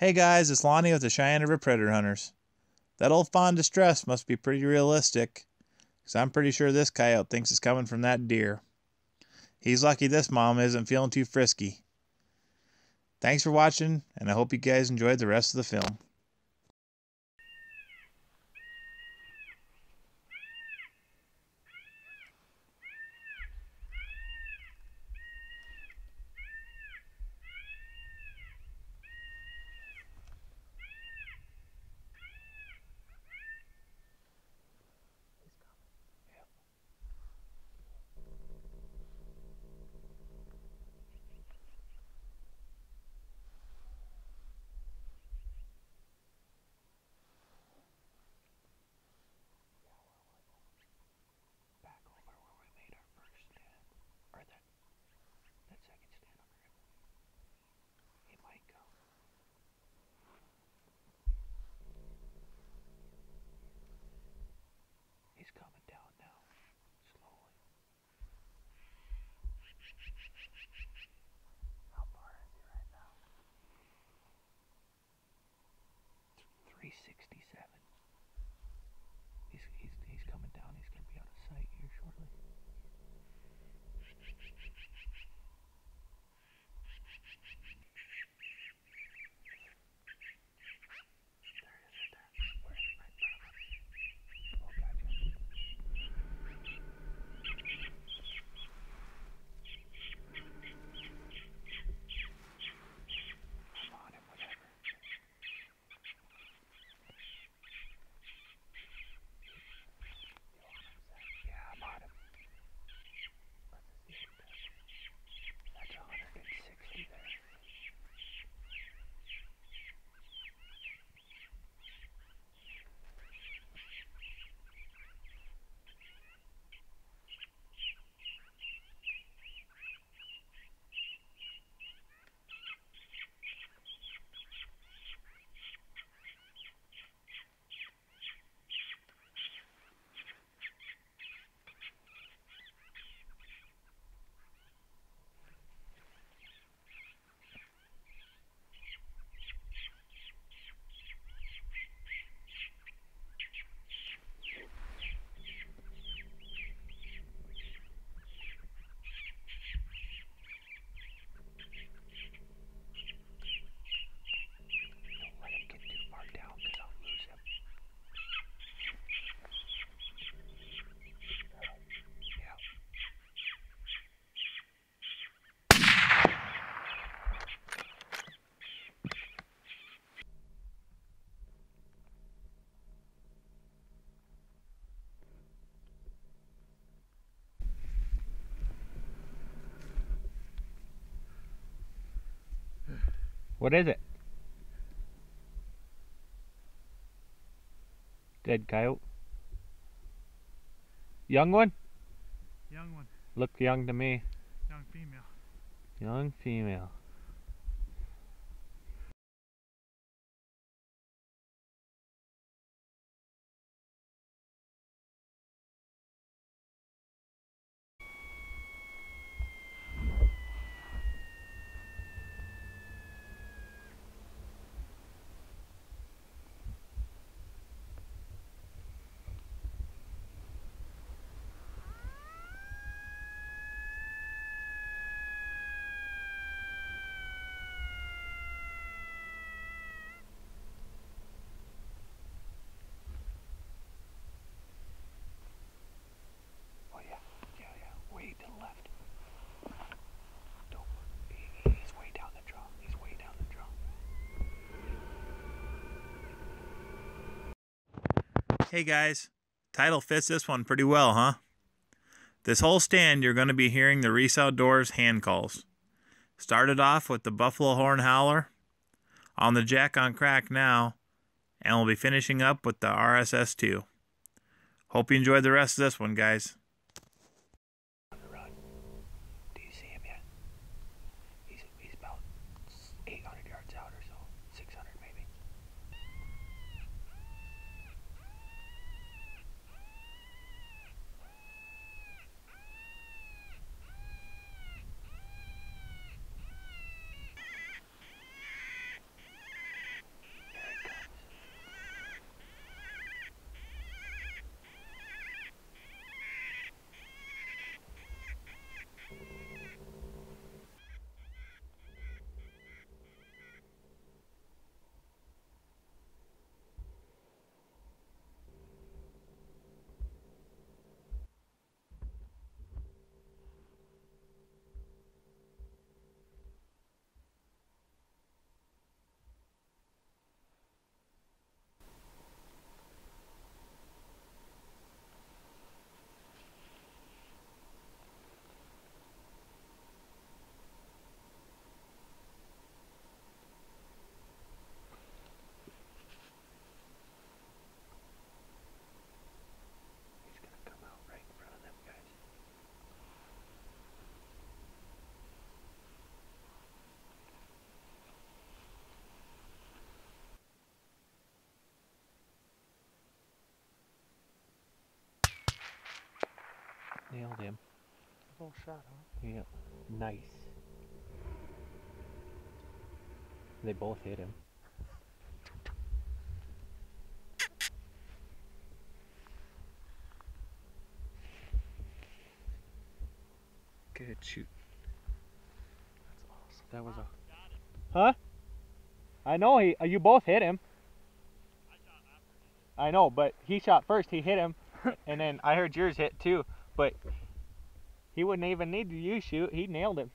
Hey guys, it's Lonnie with the Cheyenne River Predator Hunters. That old fawn distress must be pretty realistic, because I'm pretty sure this coyote thinks it's coming from that deer. He's lucky this mom isn't feeling too frisky. Thanks for watching, and I hope you guys enjoyed the rest of the film. What is it? Dead coyote. Young one? Young one. Look young to me. Young female. Young female. Hey guys, title fits this one pretty well, huh? This whole stand you're going to be hearing the Reese Outdoors hand calls. Started off with the Buffalo Horn Howler, on the Jack on Crack now, and we'll be finishing up with the RSS2. Hope you enjoyed the rest of this one, guys. Nailed him. Little shot, huh? Yeah. Nice. They both hit him. Good shoot. That's awesome. That was a... Huh? I know he... You both hit him. I shot after him. I know, but he shot first. He hit him. And then I heard yours hit too. But he wouldn't even need you shoot. He nailed him.